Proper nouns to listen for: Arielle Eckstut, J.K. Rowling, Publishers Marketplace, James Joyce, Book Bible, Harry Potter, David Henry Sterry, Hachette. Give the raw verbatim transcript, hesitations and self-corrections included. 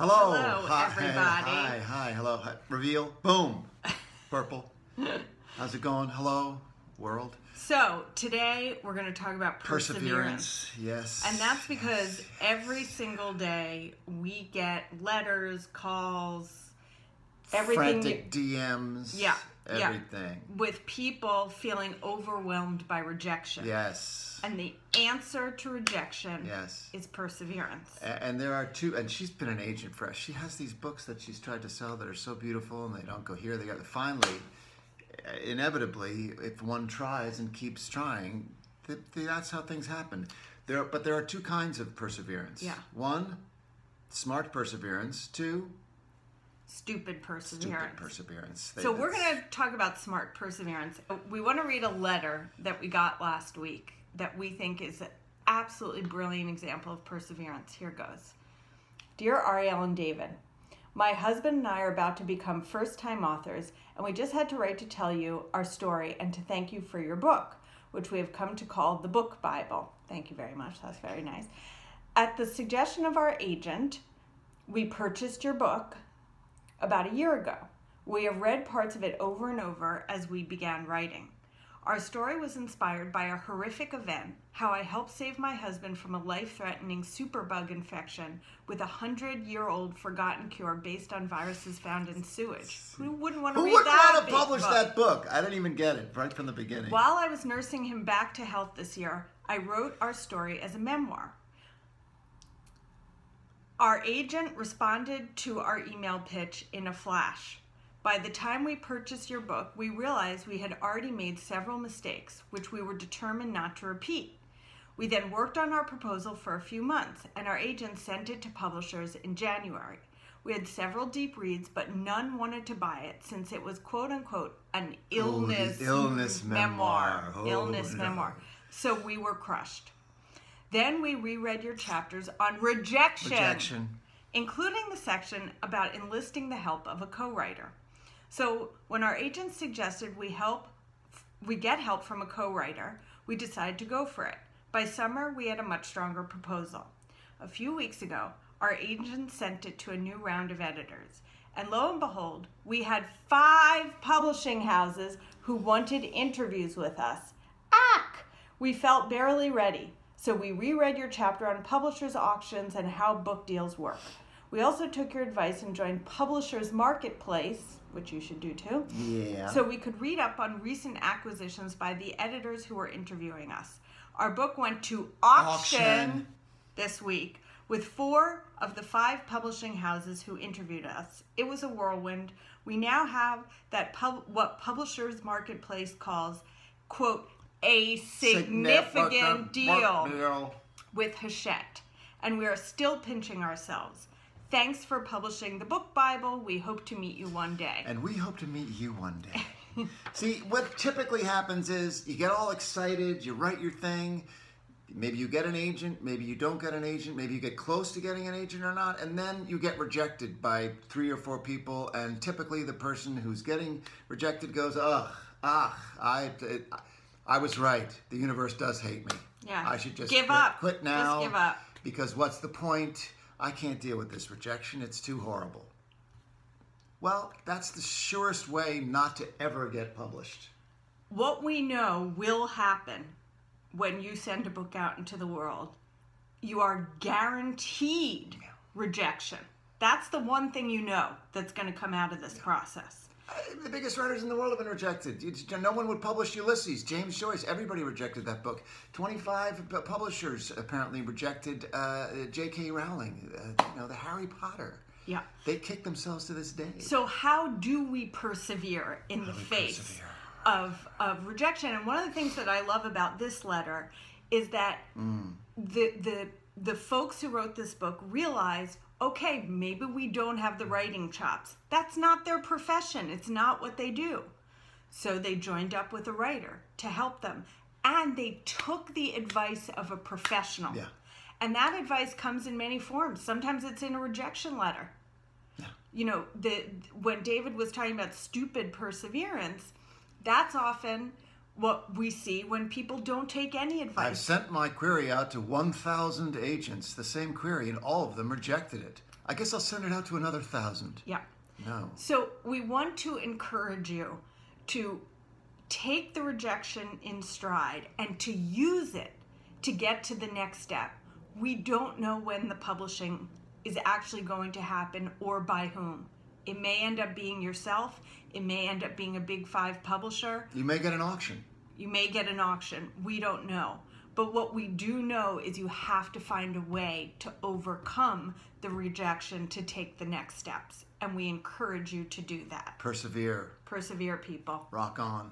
Hello. Hello, hi, everybody. Hi, hi, hello. Hi. Reveal. Boom. Purple. How's it going? Hello, world. So today we're going to talk about perseverance. perseverance. Yes. And that's because yes. every single day we get letters, calls, everything. Frantic D Ms. Yeah. Everything. Yeah. With people feeling overwhelmed by rejection. Yes. And the answer to rejection yes. is perseverance. And there are two, and she's been an agent for us. She has these books that she's tried to sell that are so beautiful and they don't go here. They go, finally, inevitably, if one tries and keeps trying, that's how things happen. There, but there are two kinds of perseverance. Yeah. One, smart perseverance. Two, Stupid perseverance. Stupid perseverance. They, so we're going to talk about smart perseverance. We want to read a letter that we got last week that we think is an absolutely brilliant example of perseverance. Here goes. Dear Ariel and David, my husband and I are about to become first-time authors, and we just had to write to tell you our story and to thank you for your book, which we have come to call the Book Bible. Thank you very much. That's very nice. At the suggestion of our agent, we purchased your book about a year ago. We have read parts of it over and over as we began writing. Our story was inspired by a horrific event, how I helped save my husband from a life-threatening superbug infection with a hundred-year-old forgotten cure based on viruses found in sewage. Who wouldn't want to Who read that Who wouldn't want to publish book? that book? I didn't even get it right from the beginning. While I was nursing him back to health this year, I wrote our story as a memoir. Our agent responded to our email pitch in a flash. By the time we purchased your book, we realized we had already made several mistakes, which we were determined not to repeat. We then worked on our proposal for a few months, and our agent sent it to publishers in January. We had several deep reads, but none wanted to buy it since it was quote-unquote an illness, oh, illness memoir. memoir. Oh, illness no. memoir. So we were crushed. Then we reread your chapters on rejection, rejection, including the section about enlisting the help of a co-writer. So when our agent suggested we help, we get help from a co-writer, we decided to go for it. By summer, we had a much stronger proposal. A few weeks ago, our agent sent it to a new round of editors. And lo and behold, we had five publishing houses who wanted interviews with us. Ack! We felt barely ready. So we reread your chapter on publishers' auctions and how book deals work. We also took your advice and joined Publishers Marketplace, which you should do too. Yeah. So we could read up on recent acquisitions by the editors who were interviewing us. Our book went to auction, auction. this week with four of the five publishing houses who interviewed us. It was a whirlwind. We now have that pub what Publishers Marketplace calls, quote, a significant, significant deal, deal with Hachette, and we are still pinching ourselves. Thanks for publishing the Book Bible. We hope to meet you one day. And we hope to meet you one day. See, what typically happens is you get all excited, you write your thing, maybe you get an agent, maybe you don't get an agent, maybe you get close to getting an agent or not, and then you get rejected by three or four people, and typically the person who's getting rejected goes, ugh, ah, I... It, I I was right. The universe does hate me. Yeah. I should just give quit, up. Quit now. Just give up. Because what's the point? I can't deal with this rejection. It's too horrible. Well, that's the surest way not to ever get published. What we know will happen when you send a book out into the world, you are guaranteed yeah. rejection. That's the one thing you know that's going to come out of this yeah. process. The biggest writers in the world have been rejected. No one would publish Ulysses. James Joyce, everybody rejected that book. twenty-five publishers apparently rejected uh, J K Rowling, uh, you know, the Harry Potter. Yeah. They kick themselves to this day. So how do we persevere in how the face persevere? of of rejection? And one of the things that I love about this letter is that mm. the, the, the folks who wrote this book realize, okay, maybe we don't have the writing chops. That's not their profession. It's not what they do. So they joined up with a writer to help them. And they took the advice of a professional. Yeah. And that advice comes in many forms. Sometimes it's in a rejection letter. Yeah. You know, the when David was talking about stupid perseverance, that's often what we see when people don't take any advice. I've sent my query out to one thousand agents, the same query, and all of them rejected it. I guess I'll send it out to another one thousand. Yeah. No. So we want to encourage you to take the rejection in stride and to use it to get to the next step. We don't know when the publishing is actually going to happen or by whom. It may end up being yourself. It may end up being a big five publisher. You may get an auction. You may get an auction. We don't know. But what we do know is you have to find a way to overcome the rejection to take the next steps. And we encourage you to do that. Persevere. Persevere, people. Rock on.